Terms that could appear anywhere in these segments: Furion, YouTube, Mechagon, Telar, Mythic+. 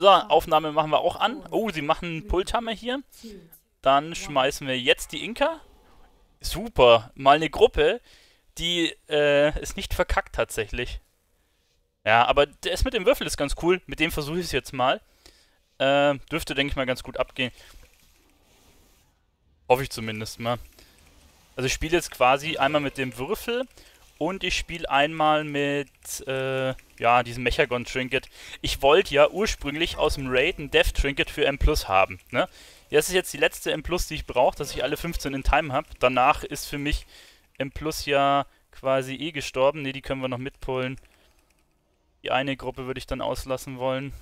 So, Aufnahme machen wir auch an. Oh, sie machen einen Pulthammer hier. Dann schmeißen wir jetzt die Inka. Super, mal eine Gruppe, die es nicht verkackt tatsächlich. Ja, aber das mit dem Würfel ist ganz cool. Mit dem versuche ich es jetzt mal. Dürfte, denke ich mal, ganz gut abgehen. Hoffe ich zumindest mal. Also ich spiele jetzt quasi einmal mit dem Würfel und ich spiele einmal mit, ja, diesem Mechagon-Trinket. Ich wollte ja ursprünglich aus dem Raid ein Death-Trinket für M+ haben, ne? Das ist jetzt die letzte M+, die ich brauche, dass ich alle 15 in Time habe. Danach ist für mich M+ ja quasi eh gestorben. Ne, die können wir noch mitpullen. Die eine Gruppe würde ich dann auslassen wollen.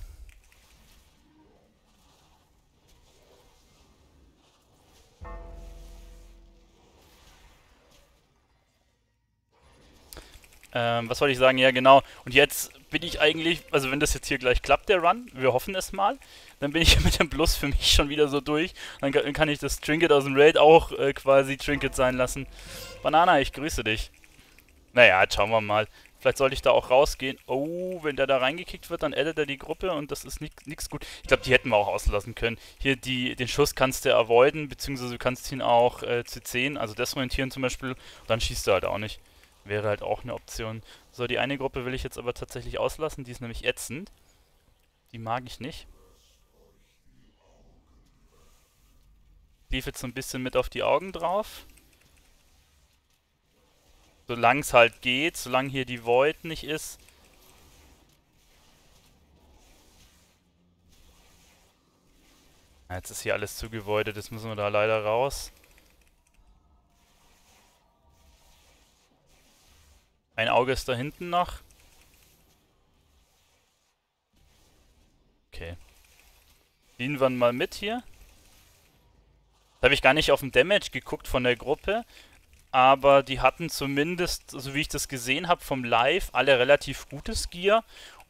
Was wollte ich sagen? Ja, genau. Und jetzt bin ich eigentlich, also wenn das jetzt hier gleich klappt, der Run, wir hoffen es mal, dann bin ich mit dem Plus für mich schon wieder so durch. Dann kann ich das Trinket aus dem Raid auch quasi Trinket sein lassen. Banana, ich grüße dich. Naja, jetzt schauen wir mal. Vielleicht sollte ich da auch rausgehen. Oh, wenn der da reingekickt wird, dann addet er die Gruppe und das ist nichts gut. Ich glaube, die hätten wir auch auslassen können. Hier, den Schuss kannst du avoiden, beziehungsweise du kannst ihn auch CC'en, also desorientieren zum Beispiel. Und dann schießt er halt auch nicht. Wäre halt auch eine Option. So, die eine Gruppe will ich jetzt aber tatsächlich auslassen. Die ist nämlich ätzend. Die mag ich nicht. Lief jetzt so ein bisschen mit auf die Augen drauf. Solange es halt geht, solange hier die Void nicht ist. Jetzt ist hier alles zugevoidet, jetzt müssen wir da leider raus. Ein Auge ist da hinten noch. Okay. Ziehen wir mal mit hier. Da habe ich gar nicht auf den Damage geguckt von der Gruppe. Aber die hatten zumindest, so wie ich das gesehen habe vom Live, alle relativ gutes Gear.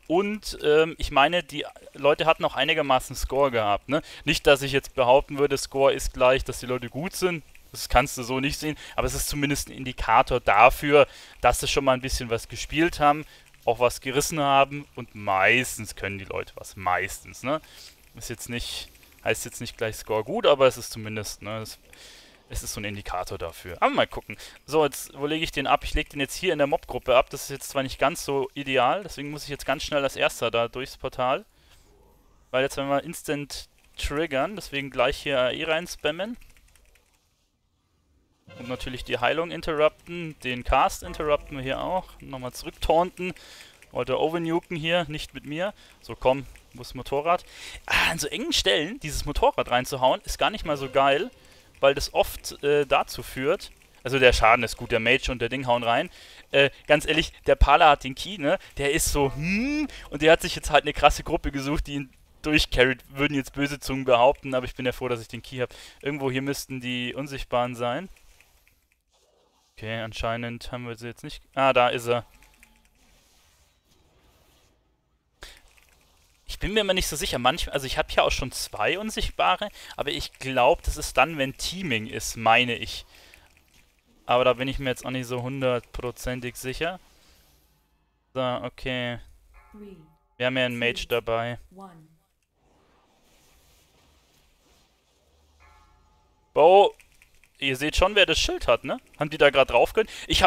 Und ich meine, die Leute hatten auch einigermaßen Score gehabt, ne? Nicht, dass ich jetzt behaupten würde, Score ist gleich, dass die Leute gut sind. Das kannst du so nicht sehen, aber es ist zumindest ein Indikator dafür, dass sie schon mal ein bisschen was gespielt haben, auch was gerissen haben und meistens können die Leute was, meistens, ne? Ist jetzt nicht, heißt jetzt nicht gleich Score gut, aber es ist zumindest, ne, es ist so ein Indikator dafür. Aber mal gucken. So, jetzt, wo lege ich den ab? Ich lege den jetzt hier in der Mob-Gruppe ab, das ist jetzt zwar nicht ganz so ideal, deswegen muss ich jetzt ganz schnell als Erster da durchs Portal, weil jetzt werden wir instant triggern, deswegen gleich hier AE rein spammen. Und natürlich die Heilung interrupten, den Cast interrupten wir hier auch. Nochmal zurück taunten. Wollte overnuken hier, nicht mit mir. So, komm, muss Motorrad. An so engen Stellen dieses Motorrad reinzuhauen, ist gar nicht mal so geil, weil das oft dazu führt. Also der Schaden ist gut, der Mage und der Ding hauen rein. Ganz ehrlich, der Pala hat den Key, ne? Der ist so, und der hat sich jetzt halt eine krasse Gruppe gesucht, die ihn durchcarried, würden jetzt böse Zungen behaupten, aber ich bin ja froh, dass ich den Key habe. Irgendwo hier müssten die Unsichtbaren sein. Okay, anscheinend haben wir sie jetzt nicht... Ah, da ist er. Ich bin mir immer nicht so sicher. Manchmal, also ich habe ja auch schon zwei Unsichtbare, aber ich glaube, das ist dann, wenn Teaming ist, meine ich. Aber da bin ich mir jetzt auch nicht so hundertprozentig sicher. So, okay. Wir haben ja einen Mage dabei. Bo! Ihr seht schon, wer das Schild hat, ne? Haben die da gerade drauf können? Ich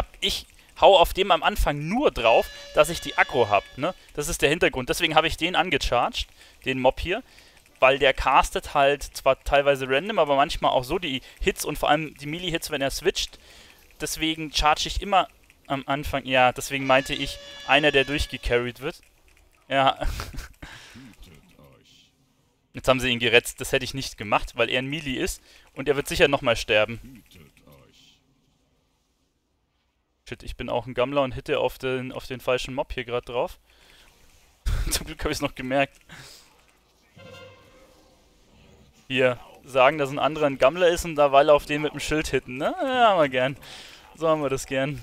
hau auf dem am Anfang nur drauf, dass ich die Aggro hab, ne? Das ist der Hintergrund. Deswegen habe ich den angecharged, den Mob hier, weil der castet halt zwar teilweise random, aber manchmal auch so die Hits und vor allem die Melee-Hits, wenn er switcht. Deswegen charge ich immer am Anfang. Ja, deswegen meinte ich, einer, der durchgecarried wird. Ja. Jetzt haben sie ihn gerettet, das hätte ich nicht gemacht, weil er ein Melee ist und er wird sicher nochmal sterben. Shit, ich bin auch ein Gammler und hitte auf den falschen Mob hier gerade drauf. Zum Glück habe ich es noch gemerkt. Hier, sagen, dass ein anderer ein Gammler ist und da weil er auf den mit dem Schild hitten, ne? Ja, haben wir gern. So haben wir das gern.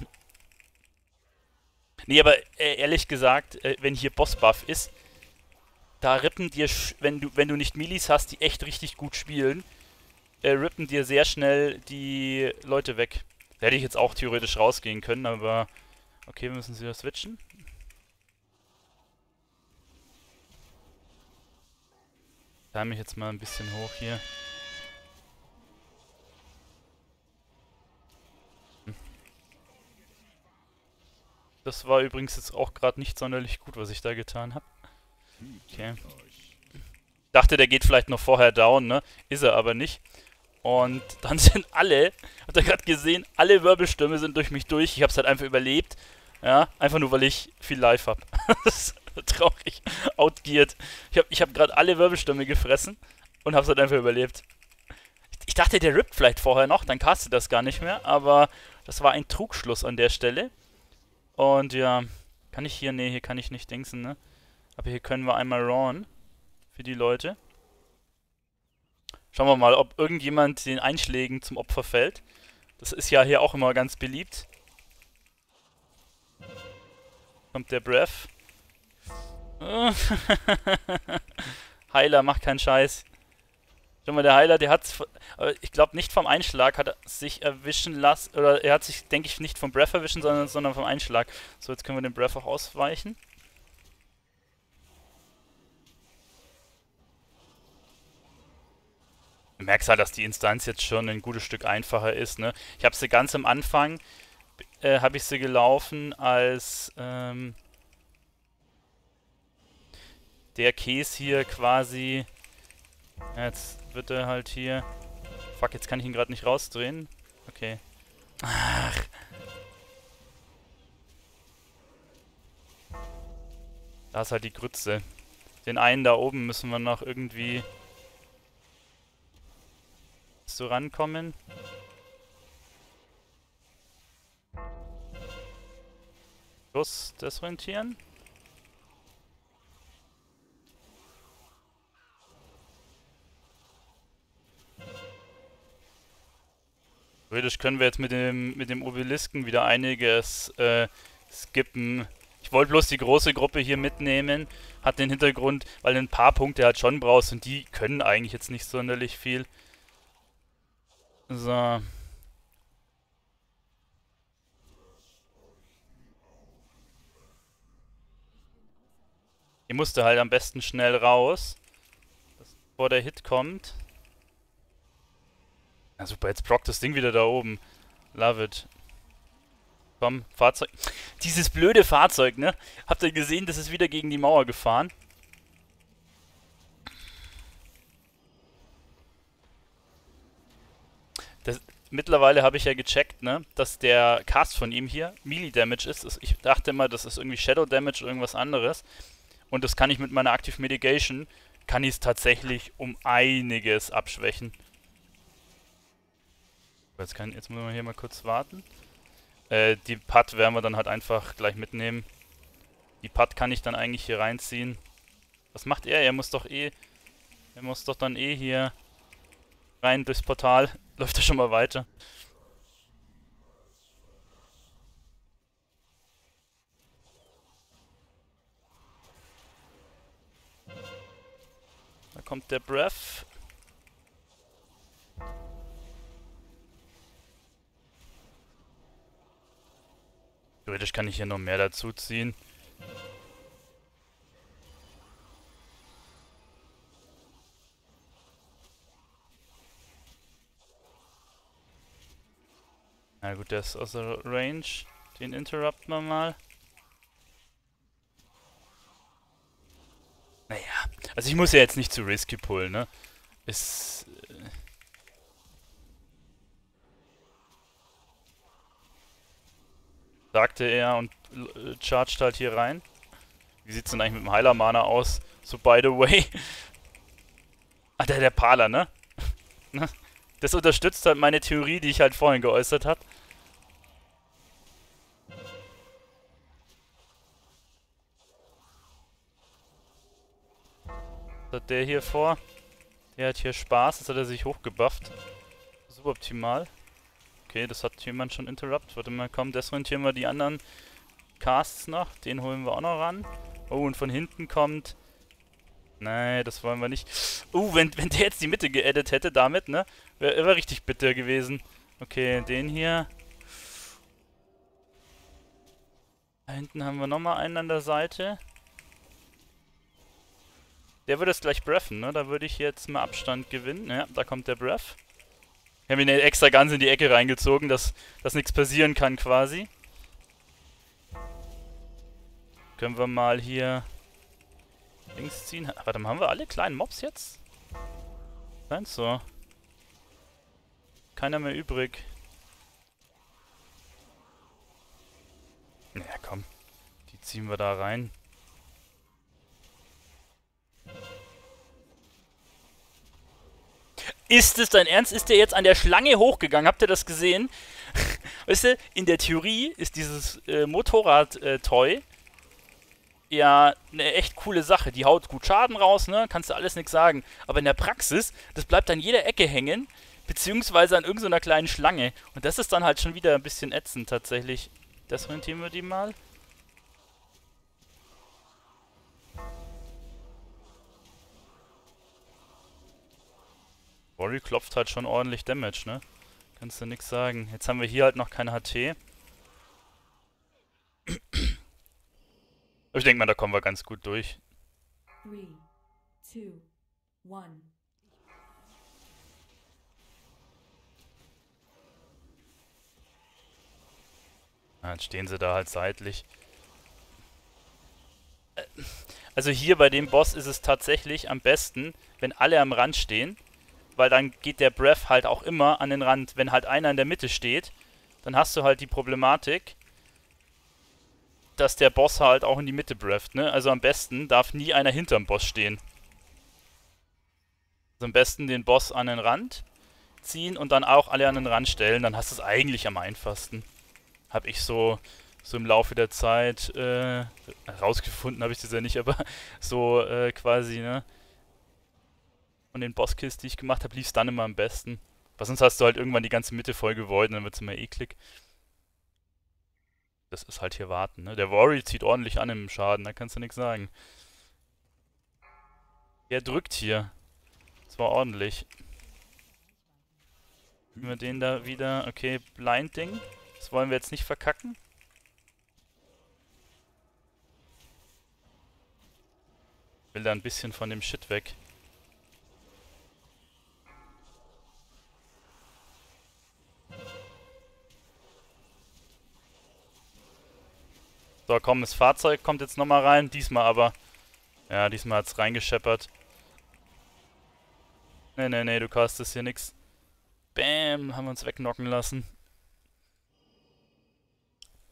Nee, aber ehrlich gesagt, wenn hier Boss-Buff ist, da rippen dir, wenn du nicht Melis hast, die echt richtig gut spielen, rippen dir sehr schnell die Leute weg. Da hätte ich jetzt auch theoretisch rausgehen können, aber... Okay, wir müssen sie wieder switchen. Time mich jetzt mal ein bisschen hoch hier. Das war übrigens jetzt auch gerade nicht sonderlich gut, was ich da getan habe. Okay. Dachte, der geht vielleicht noch vorher down, ne? Ist er aber nicht. Und dann sind alle, habt ihr gerade gesehen, alle Wirbelstürme sind durch mich durch. Ich hab's halt einfach überlebt. Ja, einfach nur, weil ich viel Life hab. Das ist traurig. Outgeared. Ich hab gerade alle Wirbelstürme gefressen und hab's halt einfach überlebt. Ich dachte, der rippt vielleicht vorher noch, dann castet das gar nicht mehr. Aber das war ein Trugschluss an der Stelle. Und ja, kann ich hier, nee, hier kann ich nicht dingsen, ne? Aber hier können wir einmal rauen für die Leute. Schauen wir mal, ob irgendjemand den Einschlägen zum Opfer fällt. Das ist ja hier auch immer ganz beliebt. Kommt der Breath. Heiler, macht keinen Scheiß. Schau mal, der Heiler, der hat's... Ich glaube nicht vom Einschlag hat er sich erwischen lassen... Oder er hat sich, denke ich, nicht vom Breath erwischen, sondern vom Einschlag. So, jetzt können wir den Breath auch ausweichen. Du merkst halt, dass die Instanz jetzt schon ein gutes Stück einfacher ist, ne? Ich habe sie ganz am Anfang... habe ich sie gelaufen als... der Käse hier quasi... Jetzt wird er halt hier... Fuck, jetzt kann ich ihn gerade nicht rausdrehen. Okay. Ach. Da ist halt die Grütze. Den einen da oben müssen wir noch irgendwie... so rankommen. Plus das rentieren. Theoretisch können wir jetzt mit dem Obelisken wieder einiges skippen. Ich wollte bloß die große Gruppe hier mitnehmen. Hat den Hintergrund, weil du ein paar Punkte halt schon brauchst und die können eigentlich jetzt nicht sonderlich viel. So. Ich musste halt am besten schnell raus, bevor der Hit kommt. Ja, super, jetzt prockt das Ding wieder da oben. Love it. Komm, Fahrzeug. Dieses blöde Fahrzeug, ne? Habt ihr gesehen, das ist wieder gegen die Mauer gefahren? Das, mittlerweile habe ich ja gecheckt, ne? Dass der Cast von ihm hier Melee Damage ist. Ich dachte immer, das ist irgendwie Shadow Damage oder irgendwas anderes. Und das kann ich mit meiner Active Mitigation, kann ich es tatsächlich um einiges abschwächen. Jetzt müssen wir hier mal kurz warten. Die Putt werden wir dann halt einfach gleich mitnehmen. Die Putt kann ich dann eigentlich hier reinziehen. Was macht er? Er muss doch dann eh hier rein durchs Portal. Läuft er schon mal weiter. Da kommt der Breath. Theoretisch kann ich hier noch mehr dazu ziehen. Na gut, der ist außer Range. Den interrupten wir mal. Naja, also ich muss ja jetzt nicht zu risky pullen, ne? Ist... sagte er und charged halt hier rein. Wie sieht's denn eigentlich mit dem Heiler-Mana aus? So, by the way. Ah, der Paler, ne? Das unterstützt halt meine Theorie, die ich halt vorhin geäußert habe. Was hat der hier vor? Der hat hier Spaß, jetzt hat er sich hochgebufft. Suboptimal. Okay, das hat jemand schon interrupt. Warte mal, komm, desorientieren wir die anderen Casts noch. Den holen wir auch noch ran. Oh, und von hinten kommt... Nein, das wollen wir nicht. Oh, wenn der jetzt die Mitte geedit hätte damit, ne? Wäre richtig bitter gewesen. Okay, den hier. Da hinten haben wir nochmal einen an der Seite. Der würde es gleich breffen, ne? Da würde ich jetzt mal Abstand gewinnen. Ja, da kommt der Breath. Ich habe ihn extra ganz in die Ecke reingezogen, dass nichts passieren kann quasi. Können wir mal hier links ziehen. Warte mal, haben wir alle kleinen Mobs jetzt? Nein, so. Keiner mehr übrig. Naja, komm. Die ziehen wir da rein. Ist es dein Ernst? Ist der jetzt an der Schlange hochgegangen? Habt ihr das gesehen? Weißt du, in der Theorie ist dieses Motorrad-Toy ja eine echt coole Sache. Die haut gut Schaden raus, ne? Kannst du alles nichts sagen. Aber in der Praxis, das bleibt an jeder Ecke hängen, beziehungsweise an irgendeiner kleinen Schlange. Und das ist dann halt schon wieder ein bisschen ätzend tatsächlich. Das orientieren wir die mal. Rory klopft halt schon ordentlich Damage, ne? Kannst du nichts sagen. Jetzt haben wir hier halt noch kein HT. Ich denke mal, da kommen wir ganz gut durch. 3, 2, 1. Jetzt stehen sie da halt seitlich. Also hier bei dem Boss ist es tatsächlich am besten, wenn alle am Rand stehen. Weil dann geht der Breath halt auch immer an den Rand. Wenn halt einer in der Mitte steht, dann hast du halt die Problematik, dass der Boss halt auch in die Mitte breatht, ne? Also am besten darf nie einer hinterm Boss stehen. Also am besten den Boss an den Rand ziehen und dann auch alle an den Rand stellen. Dann hast du es eigentlich am einfachsten. Habe ich so im Laufe der Zeit rausgefunden, habe ich das ja nicht, aber so quasi, ne? Und den Bosskills, die ich gemacht habe, lief es dann immer am besten. Weil sonst hast du halt irgendwann die ganze Mitte voll gewollt und dann wird es immer eklig. Das ist halt hier warten, ne? Der Warrior zieht ordentlich an im Schaden, da kannst du nichts sagen. Er drückt hier. Das war ordentlich. Nehmen wir den da wieder. Okay, Blind Ding. Das wollen wir jetzt nicht verkacken. Ich will da ein bisschen von dem Shit weg. So, komm, das Fahrzeug kommt jetzt nochmal rein. Diesmal aber. Ja, diesmal hat's reingescheppert. Nee, nee, nee, du castest hier nix. Bam, haben wir uns wegnocken lassen.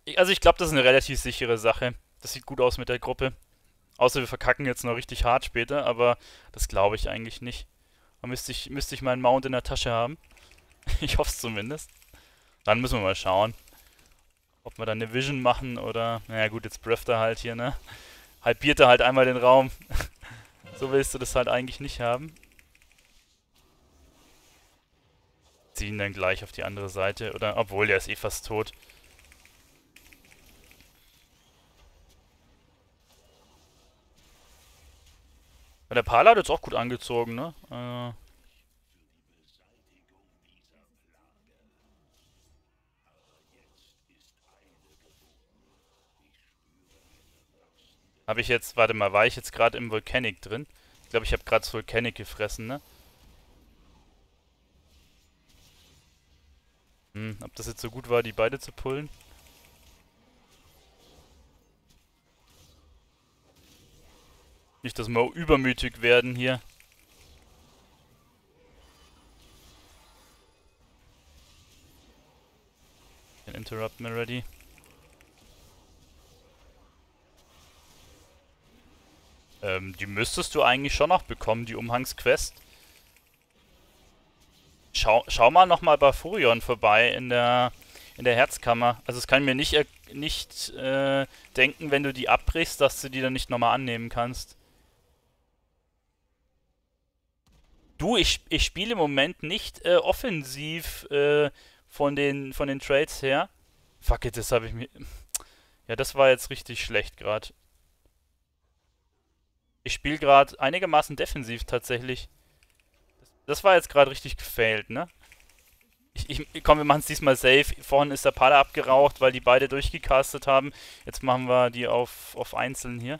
Ich glaube, das ist eine relativ sichere Sache. Das sieht gut aus mit der Gruppe. Außer wir verkacken jetzt noch richtig hart später, aber das glaube ich eigentlich nicht. Da müsste ich meinen Mount in der Tasche haben. Ich hoffe es zumindest. Dann müssen wir mal schauen. Ob wir dann eine Vision machen oder... Naja gut, jetzt breatht er halt hier, ne? Halbiert er halt einmal den Raum. So willst du das halt eigentlich nicht haben. Ziehen dann gleich auf die andere Seite, oder? Obwohl, der ist eh fast tot. Der Pala hat jetzt auch gut angezogen, ne? Habe ich jetzt, warte mal, war ich jetzt gerade im Volcanic drin? Ich glaube, ich habe gerade das Volcanic gefressen, ne? Ob das jetzt so gut war, die beide zu pullen? Nicht, dass wir übermütig werden hier. Can interrupt me already. Die müsstest du eigentlich schon noch bekommen, die Umhangsquest. Schau mal nochmal bei Furion vorbei in der Herzkammer. Also es kann mir nicht denken, wenn du die abbrichst, dass du die dann nicht nochmal annehmen kannst. Du, ich spiele im Moment nicht offensiv von den Trades her. Fuck it, das habe ich mir... Ja, das war jetzt richtig schlecht gerade. Ich spiele gerade einigermaßen defensiv tatsächlich. Das war jetzt gerade richtig gefailt, ne? Komm, wir machen es diesmal safe. Vorhin ist der Pala abgeraucht, weil die beide durchgecastet haben. Jetzt machen wir die auf einzeln hier.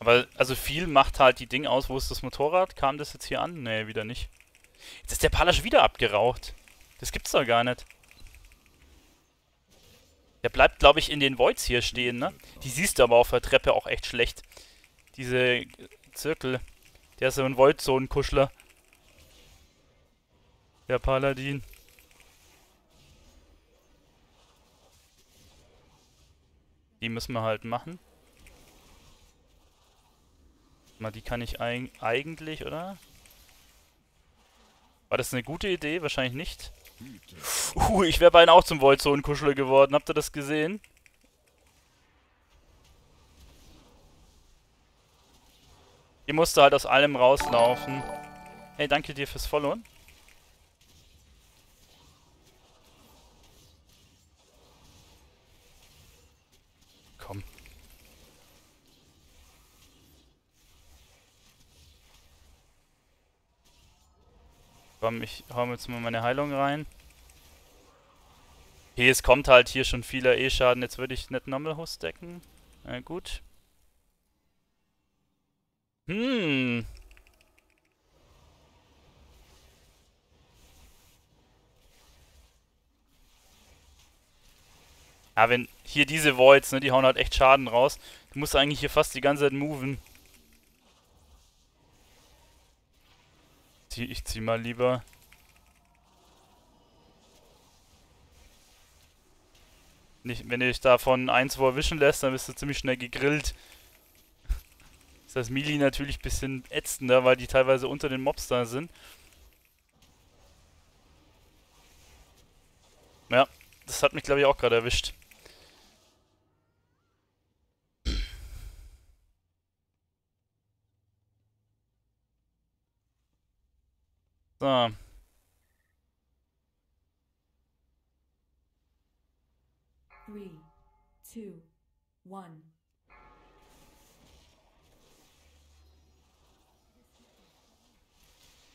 Aber also viel macht halt die Ding aus. Wo ist das Motorrad? Kam das jetzt hier an? Nee, wieder nicht. Jetzt ist der Palasch wieder abgeraucht. Das gibt's doch gar nicht. Der bleibt, glaube ich, in den Voids hier stehen, ne? Die siehst du aber auf der Treppe auch echt schlecht. Diese Zirkel. Der ist so ein Void-Zonen-Kuschler. Der Paladin. Die müssen wir halt machen. Mal, die kann ich eigentlich, oder? War das eine gute Idee? Wahrscheinlich nicht. Ich wäre beinahe auch zum Void-Zonen-Kuschler geworden. Habt ihr das gesehen? Ihr musste halt aus allem rauslaufen. Hey, danke dir fürs Followen. Komm. Komm, ich hau mir jetzt mal meine Heilung rein. Okay, es kommt halt hier schon vieler E-Schaden. Jetzt würde ich nicht Normal Host decken. Na gut. Ja, wenn hier diese Voids, ne, die hauen halt echt Schaden raus. Du musst eigentlich hier fast die ganze Zeit moven. Ich zieh mal lieber. Nicht, wenn du dich davon 1-2 erwischen lässt, dann bist du ziemlich schnell gegrillt. Ist das Melee natürlich ein bisschen ätzender, weil die teilweise unter den Mobs da sind. Ja, das hat mich, glaube ich, auch gerade erwischt. So. Three, two, one.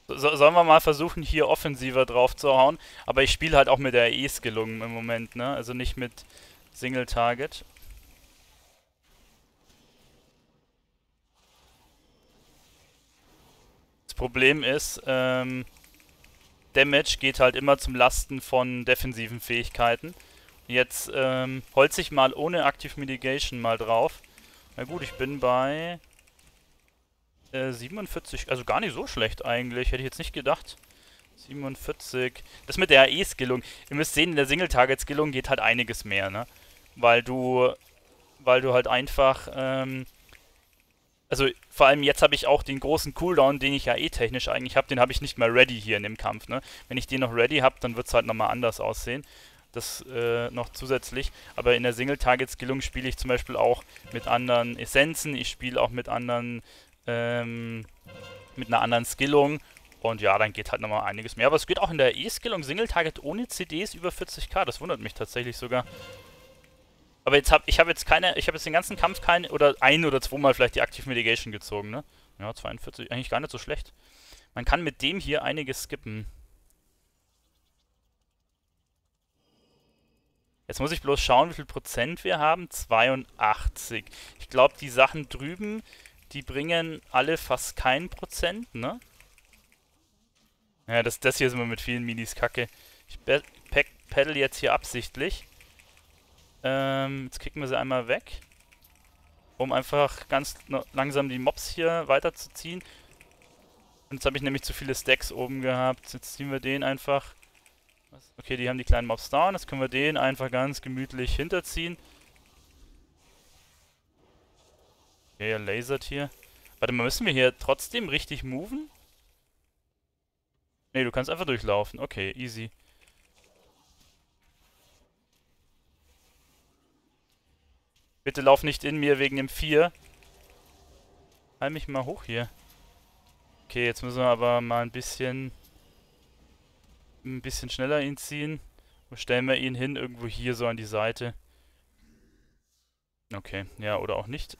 Sollen wir mal versuchen, hier offensiver drauf zu hauen? Aber ich spiele halt auch mit der AEs gelungen im Moment, ne? Also nicht mit Single Target. Das Problem ist, Damage geht halt immer zum Lasten von defensiven Fähigkeiten. Jetzt holze ich mal ohne Active Mitigation mal drauf. Na gut, ich bin bei 47, also gar nicht so schlecht eigentlich, hätte ich jetzt nicht gedacht. 47, das mit der AE-Skillung. Ihr müsst sehen, in der Single-Target-Skillung geht halt einiges mehr, ne? Weil du halt einfach, also vor allem jetzt habe ich auch den großen Cooldown, den ich ja eh technisch eigentlich habe, den habe ich nicht mehr ready hier in dem Kampf, ne? Wenn ich den noch ready habe, dann wird es halt nochmal anders aussehen. Das noch zusätzlich, aber in der Single-Target-Skillung spiele ich zum Beispiel auch mit anderen Essenzen, ich spiele auch mit anderen mit einer anderen Skillung und ja, dann geht halt nochmal einiges mehr. Aber es geht auch in der E-Skillung Single Target ohne CDs über 40k. Das wundert mich tatsächlich sogar. Aber jetzt ich habe jetzt den ganzen Kampf keine oder ein oder zweimal vielleicht die Active Mitigation gezogen, ne? Ja, 42, eigentlich gar nicht so schlecht. Man kann mit dem hier einiges skippen. Jetzt muss ich bloß schauen, wie viel Prozent wir haben. 82. Ich glaube, die Sachen drüben, die bringen alle fast kein Prozent, ne? Ja, das hier sind wir mit vielen Minis kacke. Ich paddle jetzt hier absichtlich. Jetzt kicken wir sie einmal weg. Um einfach ganz langsam die Mobs hier weiterzuziehen. Und jetzt habe ich nämlich zu viele Stacks oben gehabt. Jetzt ziehen wir den einfach. Okay, die haben die kleinen Mobs down. Jetzt können wir den einfach ganz gemütlich hinterziehen. Okay, er lasert hier. Warte mal, müssen wir hier trotzdem richtig moven? Ne, du kannst einfach durchlaufen. Okay, easy. Bitte lauf nicht in mir wegen dem 4. Heil mich mal hoch hier. Okay, jetzt müssen wir aber mal ein bisschen schneller ihn ziehen. Wo stellen wir ihn hin? Irgendwo hier so an die Seite. Okay, ja, oder auch nicht.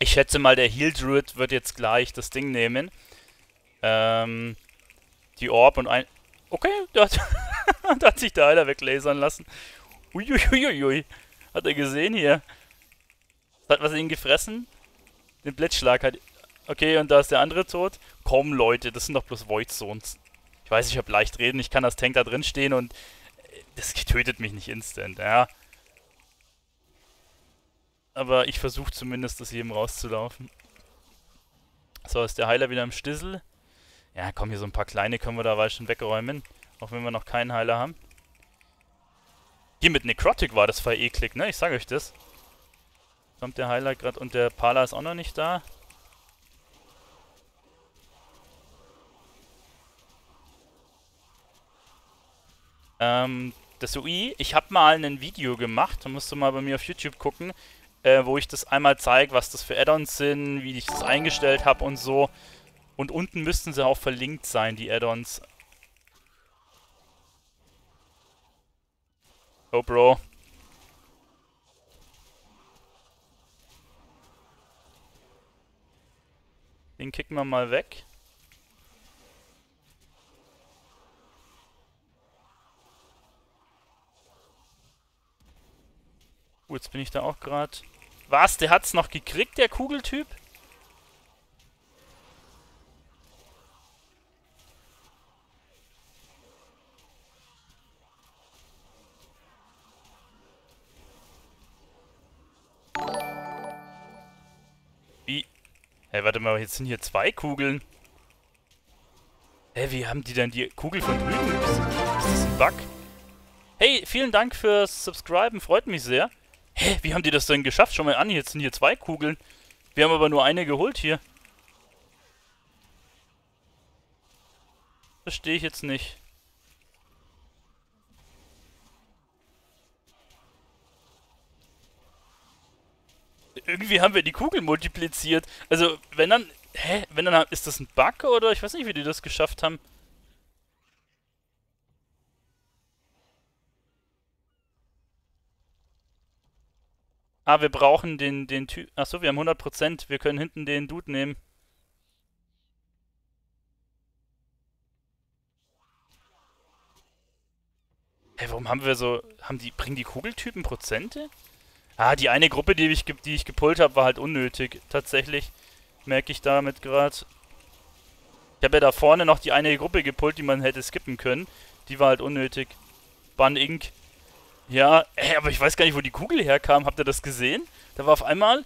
Ich schätze mal, der Heal Druid wird jetzt gleich das Ding nehmen. die Orb und ein... Okay, da hat sich der Heiler weglasern lassen. Uiuiuiui. Hat er gesehen hier. Hat was ihn gefressen? Den Blitzschlag hat... Okay, und da ist der andere tot. Komm, Leute, das sind doch bloß Void Zones. Ich weiß, ich habe leicht reden. Ich kann als Tank da drin stehen und... Das tötet mich nicht instant, ja. Aber ich versuche zumindest, das jedem rauszulaufen. So, ist der Heiler wieder im Stissel. Ja, komm, hier so ein paar kleine können wir da weit schon wegräumen. Auch wenn wir noch keinen Heiler haben. Hier mit Necrotic war das Verek-Klick, ne? Ich sage euch das. Kommt der Heiler gerade und der Pala ist auch noch nicht da. Das UI, ich habe mal ein Video gemacht, da musst du mal bei mir auf YouTube gucken, wo ich das einmal zeige, was das für Add-ons sind, wie ich das eingestellt habe und so. Und unten müssten sie auch verlinkt sein, die Add-ons. Oh, Bro. Den kicken wir mal weg. Jetzt bin ich da auch gerade. Was? Der hat's noch gekriegt, der Kugeltyp? Wie? Hey, warte mal, jetzt sind hier zwei Kugeln. Hey, wie haben die denn die Kugel von drüben? Ist das ein Bug? Hey, vielen Dank fürs Subscriben, freut mich sehr. Hä, wie haben die das denn geschafft? Schau mal an, jetzt sind hier zwei Kugeln. Wir haben aber nur eine geholt hier. Verstehe ich jetzt nicht. Irgendwie haben wir die Kugeln multipliziert. Also, wenn dann... Hä? Wenn dann... Ist das ein Bug oder? Ich weiß nicht, wie die das geschafft haben. Ah, wir brauchen den Typ. Achso, wir haben 100%. Wir können hinten den Dude nehmen. Hey, warum haben wir so... Bringen die Kugeltypen Prozente? Ah, die eine Gruppe, die ich gepullt habe, war halt unnötig. Tatsächlich merke ich damit gerade. Ich habe ja da vorne noch die eine Gruppe gepullt, die man hätte skippen können. Die war halt unnötig. Ban Inc. Ja, ey, aber ich weiß gar nicht, wo die Kugel herkam. Habt ihr das gesehen? Da war auf einmal...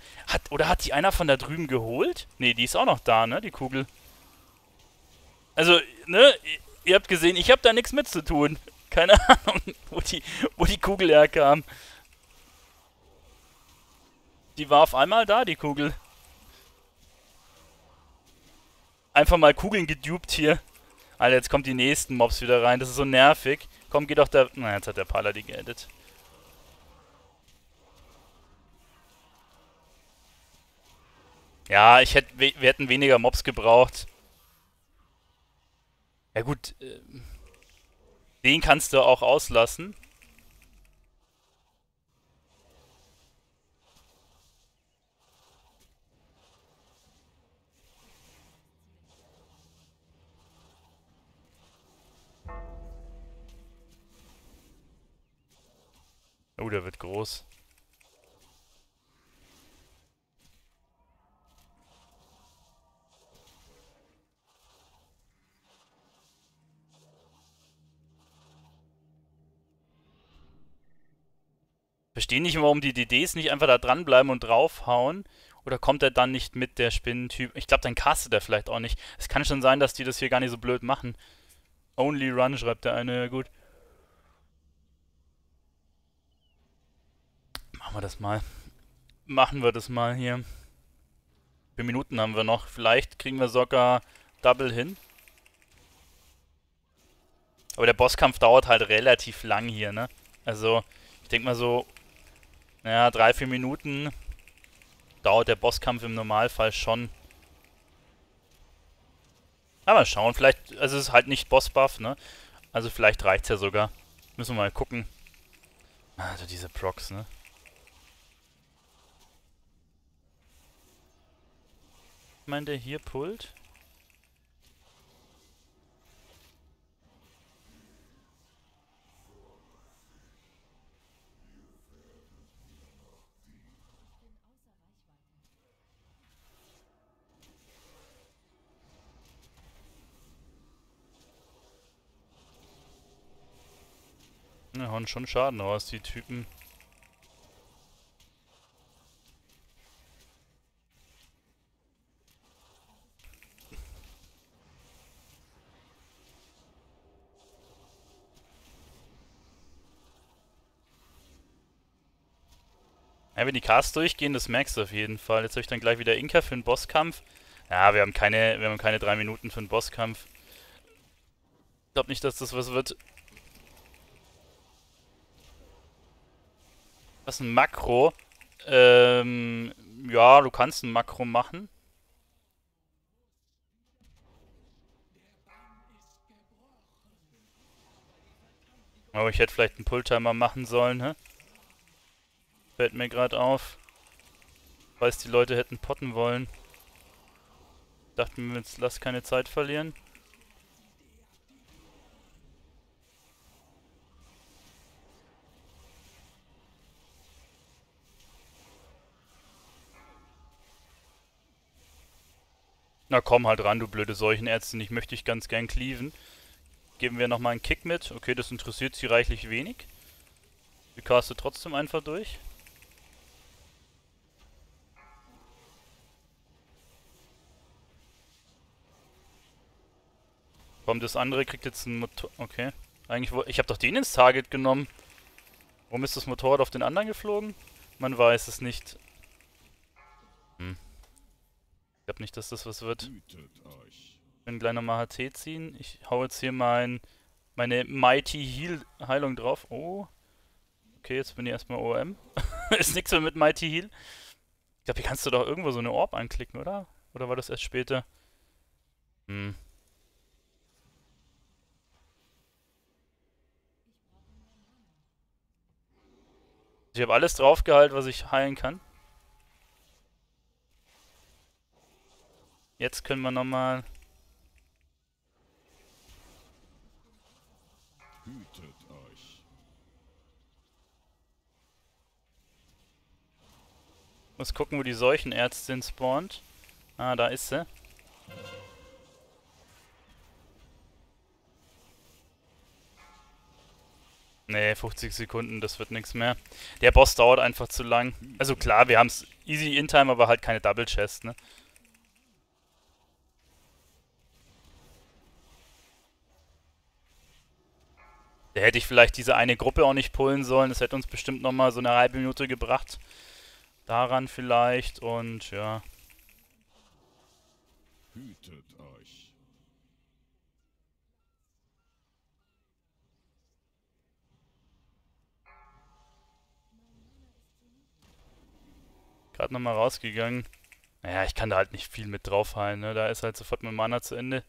Oder hat die einer von da drüben geholt? Ne, die ist auch noch da, ne, die Kugel. Also, ne, ihr habt gesehen, ich hab da nichts mit zu tun. Keine Ahnung, wo die Kugel herkam. Die war auf einmal da, die Kugel. Einfach mal Kugeln gedupt hier. Alter, jetzt kommen die nächsten Mobs wieder rein. Das ist so nervig. Komm, geh doch da... Na, jetzt hat der Pala die geedit. Ja, wir hätten weniger Mobs gebraucht. Ja gut. Den kannst du auch auslassen. Oh, der wird groß. Verstehe nicht, warum die DDs nicht einfach da dranbleiben und draufhauen. Oder kommt er dann nicht mit, der Spinnentyp? Ich glaube, dann castet er vielleicht auch nicht. Es kann schon sein, dass die das hier gar nicht so blöd machen. Only Run schreibt der eine, ja gut. Machen wir das mal hier. 4 Minuten haben wir noch. Vielleicht kriegen wir sogar Double hin. Aber der Bosskampf dauert halt relativ lang hier, ne? Also, ich denke mal so, naja, 3-4 Minuten dauert der Bosskampf im Normalfall schon. Aber schauen, vielleicht, also es ist halt nicht Bossbuff, ne? Also vielleicht reicht's ja sogar. Müssen wir mal gucken. Also diese Procs, ne? Meint der hier pullt? Ne, hauen schon Schaden raus, die Typen. Ja, wenn die Casts durchgehen, das merkst du auf jeden Fall. Jetzt habe ich dann gleich wieder Inka für den Bosskampf. Ja, wir haben keine 3 Minuten für den Bosskampf. Ich glaube nicht, dass das was wird. Was ist ein Makro? Ja, du kannst ein Makro machen. Aber ich hätte vielleicht einen Pulltimer machen sollen, hä? Fällt mir gerade auf. Ich weiß, die Leute hätten potten wollen. Ich dachte mir, jetzt lass keine Zeit verlieren. Na komm halt ran, du blöde Seuchenärztin. Ich möchte dich ganz gern cleaven. Geben wir nochmal einen Kick mit. Okay, das interessiert sie reichlich wenig. Wir casten trotzdem einfach durch. Komm, das andere kriegt jetzt ein Motor... Okay. Eigentlich ich habe doch den ins Target genommen. Warum ist das Motorrad auf den anderen geflogen? Man weiß es nicht. Ich glaube nicht, dass das was wird. Ich will gleich nochmal HT ziehen. Ich hau jetzt hier meine Mighty Heilung drauf. Oh. Okay, jetzt bin ich erstmal OM. Ist nichts mehr mit Mighty Heal. Ich glaube, hier kannst du doch irgendwo so eine Orb anklicken, oder? Oder war das erst später? Ich habe alles draufgehalten, was ich heilen kann. Jetzt können wir nochmal... Hütet euch. Muss gucken, wo die Seuchenärztin spawnt. Ah, da ist sie. Nee, 50 Sekunden, das wird nichts mehr. Der Boss dauert einfach zu lang. Also klar, wir haben es easy in time, aber halt keine Double Chest, ne? Da hätte ich vielleicht diese eine Gruppe auch nicht pullen sollen. Das hätte uns bestimmt nochmal so eine halbe Minute gebracht. Daran vielleicht und ja. Hütet euch. Gerade nochmal rausgegangen. Naja, ich kann da halt nicht viel mit draufheilen, ne? Da ist halt sofort mit Mana zu Ende.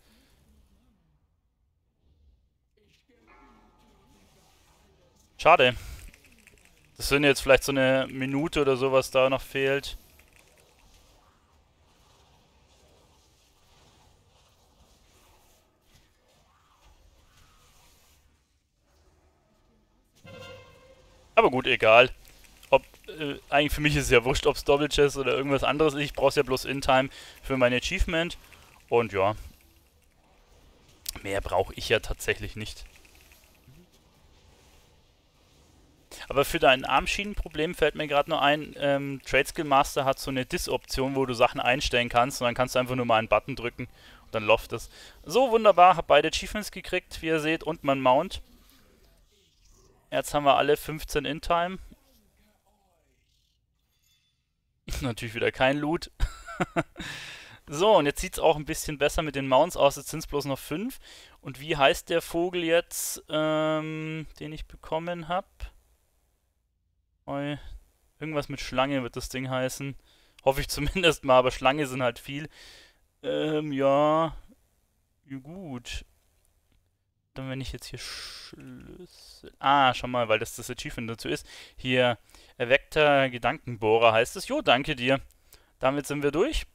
Schade. Das sind jetzt vielleicht so eine Minute oder sowas da noch fehlt. Aber gut, egal. Ob, eigentlich für mich ist es ja wurscht, ob es Double Chest oder irgendwas anderes ist. Ich brauche es ja bloß in Time für mein Achievement. Und ja. Mehr brauche ich ja tatsächlich nicht. Aber für dein Armschienenproblem fällt mir gerade nur ein, Trade Skill Master hat so eine Dis-Option, wo du Sachen einstellen kannst und dann kannst du einfach nur mal einen Button drücken und dann läuft das. So, wunderbar, hab beide Achievements gekriegt, wie ihr seht, und mein Mount. Jetzt haben wir alle 15 in Time. Natürlich wieder kein Loot. So, und jetzt sieht es auch ein bisschen besser mit den Mounts aus, jetzt sind es bloß noch 5. Und wie heißt der Vogel jetzt, den ich bekommen habe? Irgendwas mit Schlange wird das Ding heißen. Hoffe ich zumindest mal, aber Schlange sind halt viel. Ja. Gut. Dann wenn ich jetzt hier Schlüssel... Ah, schon mal, weil das das Achievement dazu ist. Hier, erweckter Gedankenbohrer heißt es. Jo, danke dir. Damit sind wir durch.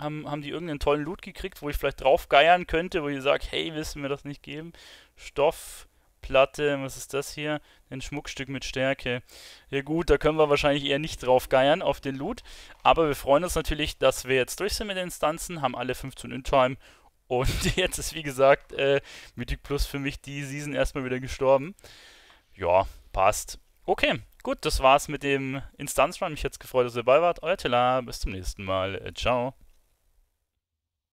Haben die irgendeinen tollen Loot gekriegt, wo ich vielleicht draufgeiern könnte, wo ihr sagt, hey, willst du mir das nicht geben? Stoff... Platte, was ist das hier? Ein Schmuckstück mit Stärke. Ja gut, da können wir wahrscheinlich eher nicht drauf geiern, auf den Loot. Aber wir freuen uns natürlich, dass wir jetzt durch sind mit den Instanzen, haben alle 15 in Time. Und jetzt ist, wie gesagt, Mythic+ für mich die Season erstmal wieder gestorben. Ja, Passt. Okay, gut, das war's mit dem Instanz-Run. Mich hat's gefreut, dass ihr dabei wart. Euer Telar, bis zum nächsten Mal. Ciao.